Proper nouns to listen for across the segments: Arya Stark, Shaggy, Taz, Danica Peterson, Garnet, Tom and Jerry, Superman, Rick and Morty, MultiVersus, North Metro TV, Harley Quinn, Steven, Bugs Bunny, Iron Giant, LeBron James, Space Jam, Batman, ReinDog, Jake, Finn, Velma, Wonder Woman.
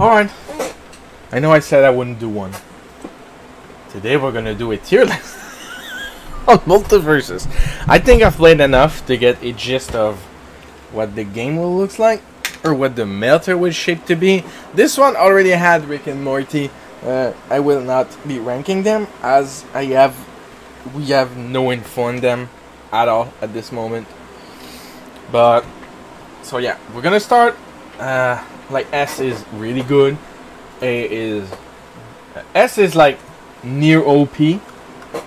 Alright. I know I said I wouldn't do one. Today we're gonna do a tier list on multiverses. I think I've played enough to get a gist of what the game will look like, or what the melter was shaped to be. This one already had Rick and Morty. I will not be ranking them, as we have no info on them at all at this moment. But so yeah, we're gonna start. Like S is really good. A is S is like near OP. A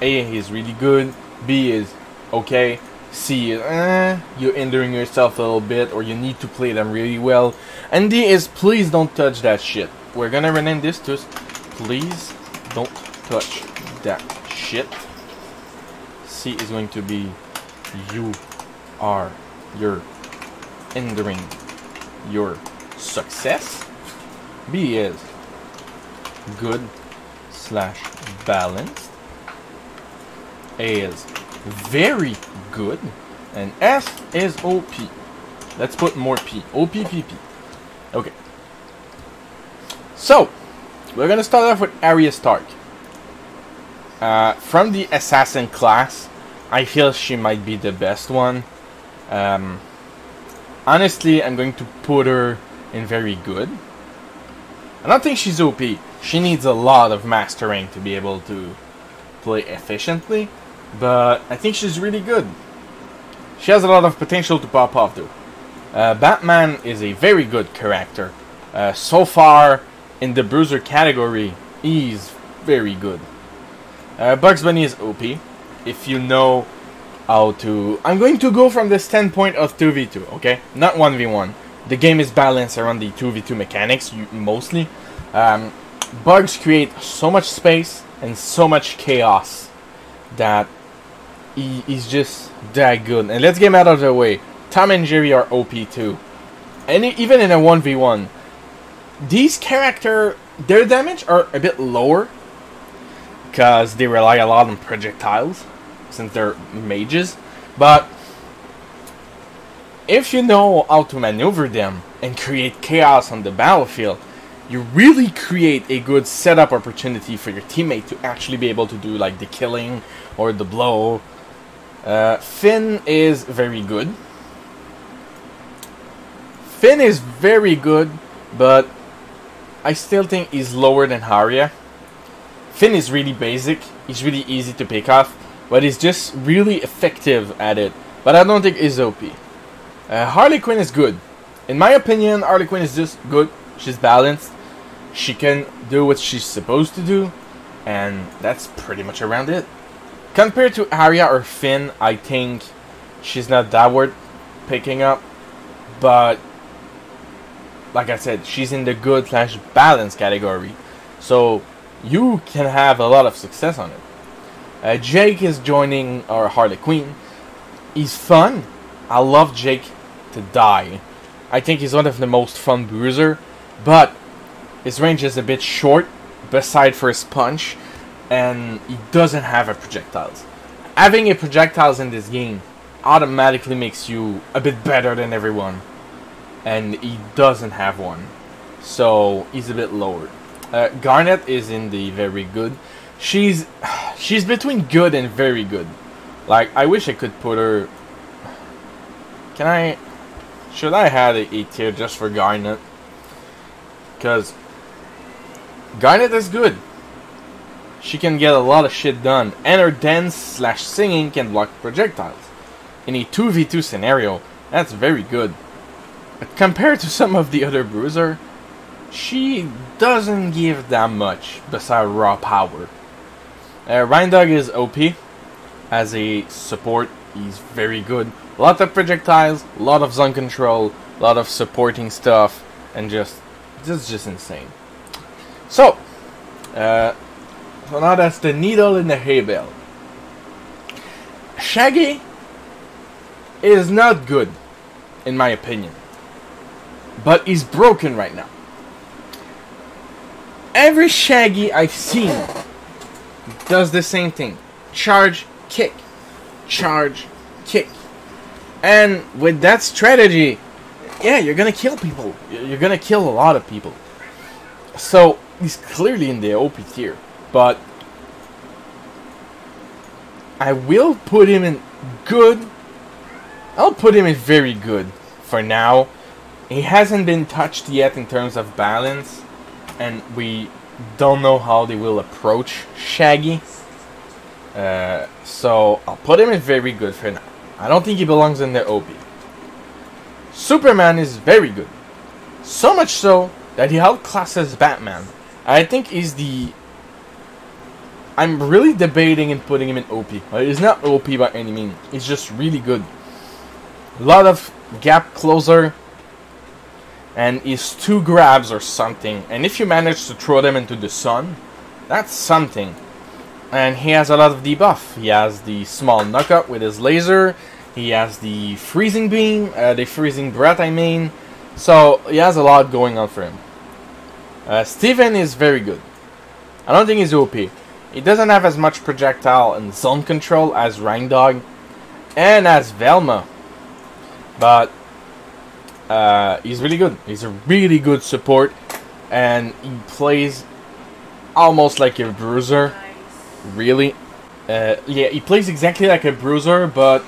is really good. B is okay. C is you're hindering yourself a little bit, or you need to play them really well. And D is please don't touch that shit. We're gonna rename this to please don't touch that shit. C is going to be you're hindering your success. B is good/balanced. A is very good, and S is OP. Let's put more P. OPPP. Okay. So we're gonna start off with Arya Stark. From the assassin class, I feel she might be the best one. Honestly, I'm going to put her in very good. I don't think she's OP. She needs a lot of mastering to be able to play efficiently, but I think she's really good. She has a lot of potential to pop off though. Batman is a very good character. So far in the bruiser category, he's very good. Bugs Bunny is OP if you know how to... I'm going to go from the standpoint of 2v2, okay? Not 1v1. The game is balanced around the 2v2 mechanics, mostly. Bugs create so much space and so much chaos that he is just that good. And let's get him out of the way. Tom and Jerry are OP too. And even in a 1v1, these characters, their damage are a bit lower because they rely a lot on projectiles since they're mages. But if you know how to maneuver them and create chaos on the battlefield, you really create a good setup opportunity for your teammate to actually be able to do like the killing or the blow. Finn is very good. Finn is very good, but I still think he's lower than Arya. Finn is really basic. He's really easy to pick off, but he's just really effective at it. But I don't think he's OP. Harley Quinn is good. In my opinion, Harley Quinn is just good. She's balanced. She can do what she's supposed to do. And that's pretty much around it. Compared to Arya or Finn, I think she's not that worth picking up. But, like I said, she's in the good/balance category. So, you can have a lot of success on it. Jake is joining our Harley Quinn. He's fun. I love Jake to die. I think he's one of the most fun bruiser, but his range is a bit short, beside for his punch, and he doesn't have a projectiles. Having a projectiles in this game automatically makes you a bit better than everyone, and he doesn't have one, so he's a bit lower. Garnet is in the very good. She's between good and very good. Like, I wish I could put her... Should I have a tier just for Garnet? Because Garnet is good. She can get a lot of shit done. And her dance/singing can block projectiles. In a 2v2 scenario, that's very good. But compared to some of the other bruiser, she doesn't give that much besides raw power. ReinDog is OP. As a support, he's very good. A lot of projectiles, a lot of zone control, a lot of supporting stuff, and just insane. So, now that's the needle in the hay bale. Shaggy is not good, in my opinion, but he's broken right now. Every Shaggy I've seen does the same thing: charge, kick, charge, kick. And with that strategy, yeah, you're gonna kill people. You're gonna kill a lot of people. So he's clearly in the OP tier, but I will put him in good. I'll put him in very good for now. He hasn't been touched yet in terms of balance, and we don't know how they will approach Shaggy. So I'll put him in very good for now. I don't think he belongs in the OP. Superman is very good. So much so that he outclasses Batman. I think he's the... I'm really debating in putting him in OP. He's not OP by any means. He's just really good. A lot of gap closer. And he's two grabs or something. And if you manage to throw them into the sun, that's something. And he has a lot of debuff. He has the small knockup with his laser. He has the freezing beam, the freezing breath, I mean. So he has a lot going on for him. Steven is very good. I don't think he's OP. He doesn't have as much projectile and zone control as ReinDog and as Velma. But he's really good. He's a really good support. And he plays almost like a bruiser. Really? Yeah, he plays exactly like a bruiser, but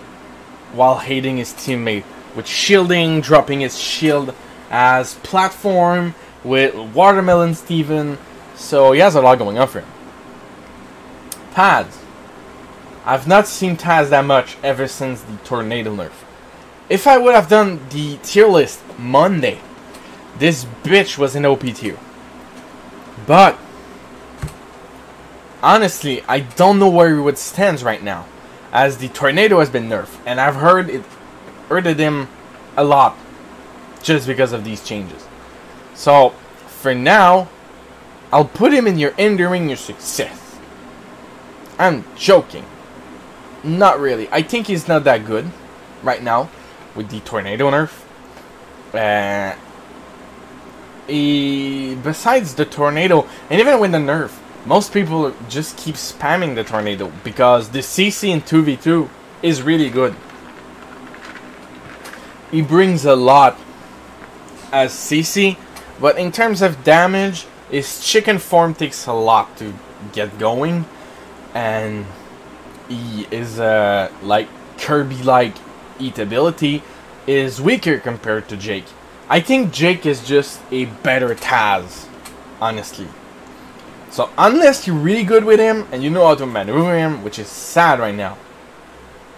while hating his teammate. With shielding, dropping his shield as platform, with Watermelon Steven. So he has a lot going on for him. Taz. I've not seen Taz that much ever since the tornado nerf. If I would have done the tier list Monday, this bitch was in OP tier. But honestly, I don't know where he would stand right now, as the tornado has been nerfed, and I've heard him a lot just because of these changes. So for now, I'll put him in your enduring your success. I'm joking. Not really. I think he's not that good right now with the tornado nerf. Besides the tornado, and even with the nerf, most people just keep spamming the tornado because the CC in 2v2 is really good. He brings a lot as CC, but in terms of damage, his chicken form takes a lot to get going, and he is like Kirby-like eatability is weaker compared to Jake. I think Jake is just a better Taz, honestly. So unless you're really good with him and you know how to maneuver him, which is sad right now,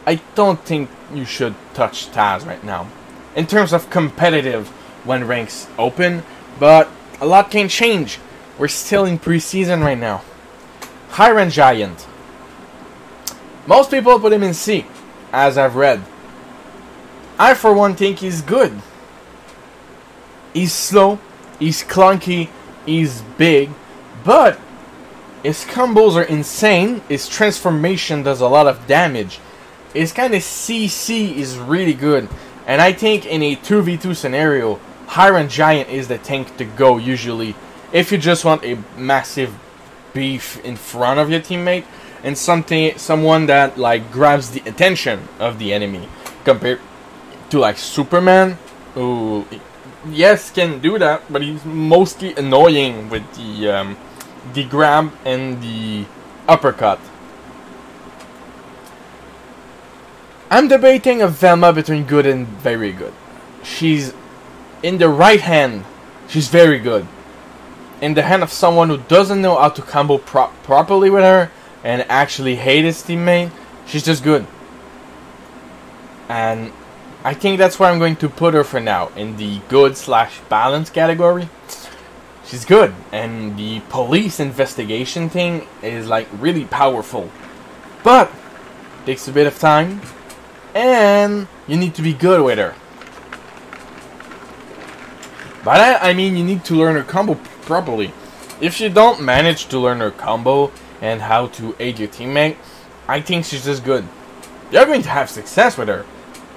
I don't think you should touch Taz right now in terms of competitive when ranks open, but a lot can change. We're still in preseason right now. Iron Giant. Most people put him in C, as I've read. I for one think he's good. He's slow, he's clunky, he's big, but his combos are insane, his transformation does a lot of damage, his kind of CC is really good, and I think in a 2v2 scenario, Iron Giant is the tank to go usually, if you just want a massive beef in front of your teammate, and someone that like grabs the attention of the enemy, compared to like Superman, who... yes, can do that, but he's mostly annoying with the grab and the uppercut. I'm debating a Velma between good and very good. She's in the right hand. She's very good. In the hand of someone who doesn't know how to combo properly with her and actually hate his teammate, she's just good. And I think that's where I'm going to put her for now, in the good/balance category. She's good, and the police investigation thing is like really powerful, but takes a bit of time, and you need to be good with her. By that I mean you need to learn her combo properly. If you don't manage to learn her combo and how to aid your teammate, I think she's just good. You're going to have success with her,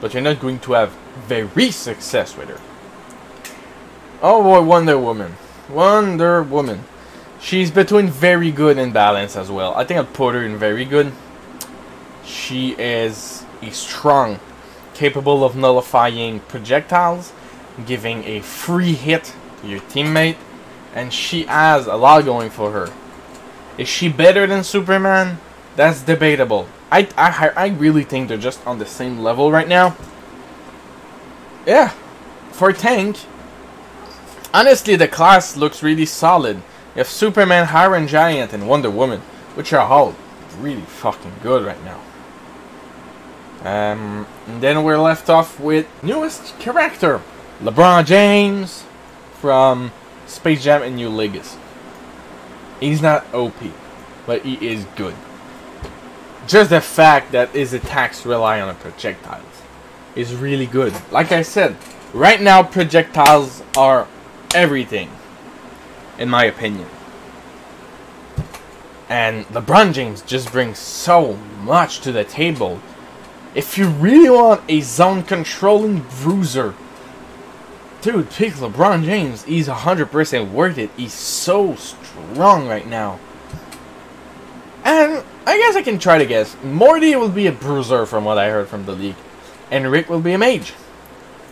but you're not going to have very success with her. Oh boy, Wonder Woman. Wonder Woman. She's between very good and balanced as well. I think I'll put her in very good. She is a strong, capable of nullifying projectiles, giving a free hit to your teammate, and she has a lot going for her. Is she better than Superman? That's debatable. I really think they're just on the same level right now. Yeah, for tank, honestly, the class looks really solid. You have Superman, Iron Giant, and Wonder Woman, which are all really fucking good right now. And then we're left off with newest character, LeBron James from Space Jam and New Legacy. He's not OP, but he is good. Just the fact that his attacks rely on projectiles is really good. Like I said, right now projectiles are everything, in my opinion. And LeBron James just brings so much to the table. If you really want a zone-controlling bruiser, dude, pick LeBron James. He's 100% worth it. He's so strong right now. And I guess I can try to guess. Morty will be a bruiser from what I heard from the league. And Rick will be a mage.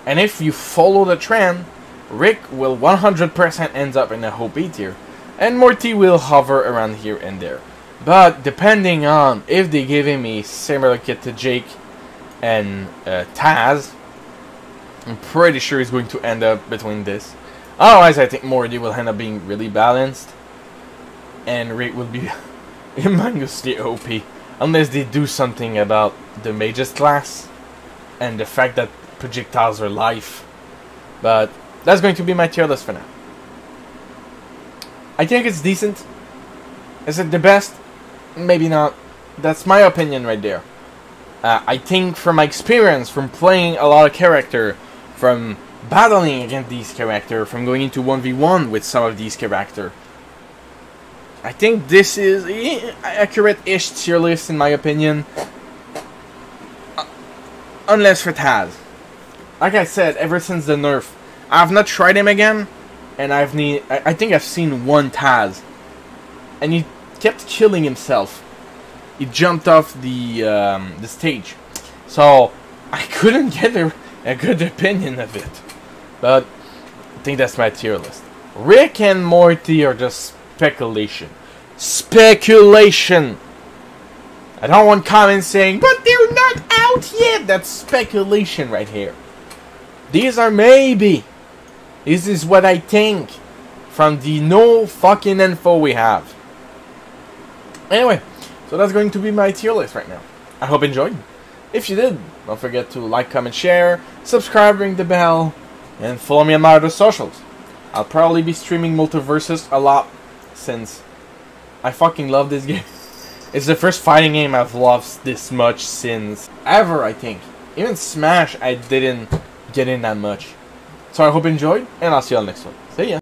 And if you follow the trend, Rick will 100% end up in a OP tier. And Morty will hover around here and there. But depending on if they give him a similar kit to Jake and Taz, I'm pretty sure he's going to end up between this. Otherwise, I think Morty will end up being really balanced. And Rick will be humongously OP. Unless they do something about the mages class. And the fact that projectiles are life. But that's going to be my tier list for now. I think it's decent. Is it the best? Maybe not. That's my opinion right there. I think from my experience, from playing a lot of character, from battling against these characters, from going into 1v1 with some of these characters, I think this is accurate-ish tier list in my opinion. Unless for Taz. Like I said, ever since the nerf, I've not tried him again, and I think I've seen one Taz, and he kept killing himself. He jumped off the stage, so I couldn't get a good opinion of it. But I think that's my tier list. Rick and Morty are just speculation. Speculation! I don't want comments saying, but they're not out yet! That's speculation right here. These are maybe. This is what I think from the no fucking info we have. Anyway. So that's going to be my tier list right now. I hope you enjoyed. If you did, don't forget to like, comment, share, subscribe, ring the bell, and follow me on my other socials. I'll probably be streaming Multiversus a lot since I fucking love this game. It's the first fighting game I've loved this much since ever, I think. Even Smash, I didn't get in that much. So I hope you enjoyed, and I'll see you all next one. See ya.